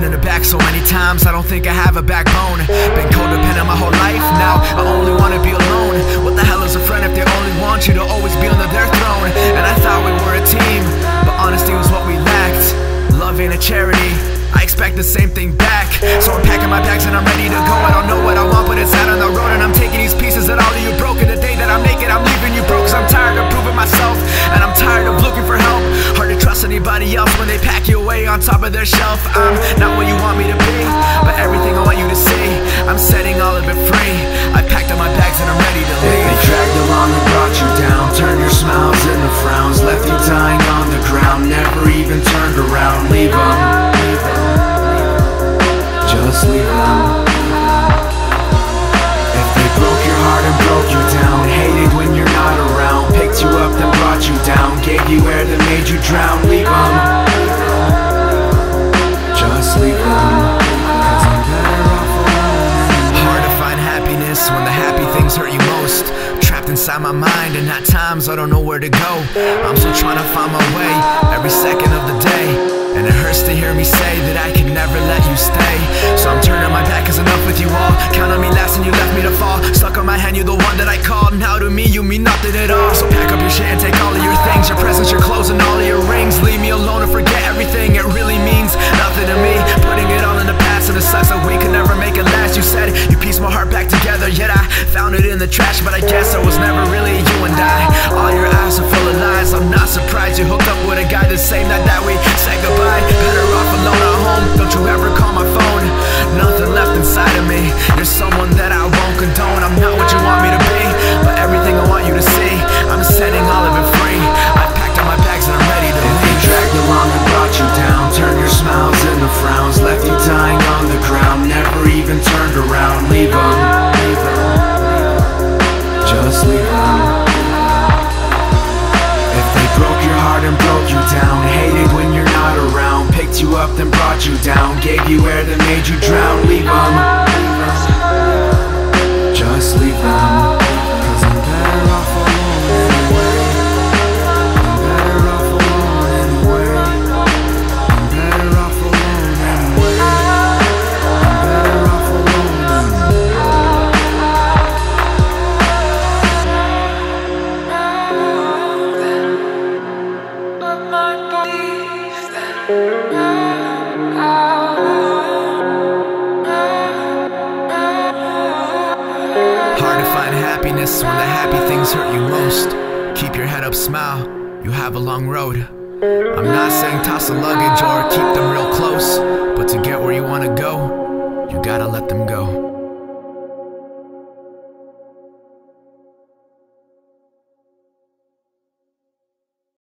stabbed in the back so many times, I don't think I have a backbone. Been codependent my whole life, now I only wanna be alone. What the hell is a friend if they only want you to always be under their throne? And I thought we were a team, but honesty was what we lacked. Love ain't a charity, I expect the same thing back. So I'm packing my bags and I'm ready to go. I don't know what I want, but it's out on the road, and I'm taking these pieces that all of you broke. And the day that I'm naked, I'm leaving you broke, 'cause I'm tired of proving myself, and I'm tired of looking for help. Hard to trust anybody else when they pack you away on top of their shelf. I'm not what you want me to be, but everything I want you to see, I'm setting all of it free. I packed up my bags and I'm ready to leave. They dragged along and brought you down, turned your smiles into frowns, left you dying on the ground, never even turned around. Leave them, just leave them. If they broke your heart and broke you down, hated when you're not around, picked you up then brought you down, gave you air that made you drown, leave them, just leave them. 'Cause I'm better off alone. Hard to find happiness when the happy things hurt you most. Trapped inside my mind, and at times I don't know where to go. I'm still trying to find my way every second of the day, and it hurts to hear me say that I can never let you stay. So I'm turning my back, 'cause enough with you all. Count on me last and you left me to fall. Stuck on my hand, you're the one that I called. Now to me you mean nothing at all. So pack up your shit and take all of your things, your presents, your clothes, and all of your rings. Leave me alone and forget everything, it really means nothing to me. Putting it all in the past, and it sucks that we could never make it last. You said you pieced my heart back together, yet I found it in the trash. But I guess I was never really you and I. All your eyes are full of lies, I'm not surprised you hooked up with a guy the same night that we said goodbye. Better off alone at home, don't you ever call my phone. Nothing left inside of me, you're someone that I won't condone. I'm not what you want me to be, but everything I want you to see, I'm setting all of it free. I packed up my bags and I'm ready to leave. They dragged along and brought you down, turned your smiles into frowns, left you dying on the ground, never even turned around. Leave them, just leave them. If they broke your heart and broke you down, hated when you're not around, picked you up then brought you down, gave you air that made you drown, leave them, just leave them. 'Cause I'm better off alone anyway. I'm better off alone anyway. I'm better off alone anyway. I'm better off alone anyway. But my beliefs that happiness when the happy things hurt you most. Keep your head up, smile, you have a long road. I'm not saying toss the luggage or keep them real close.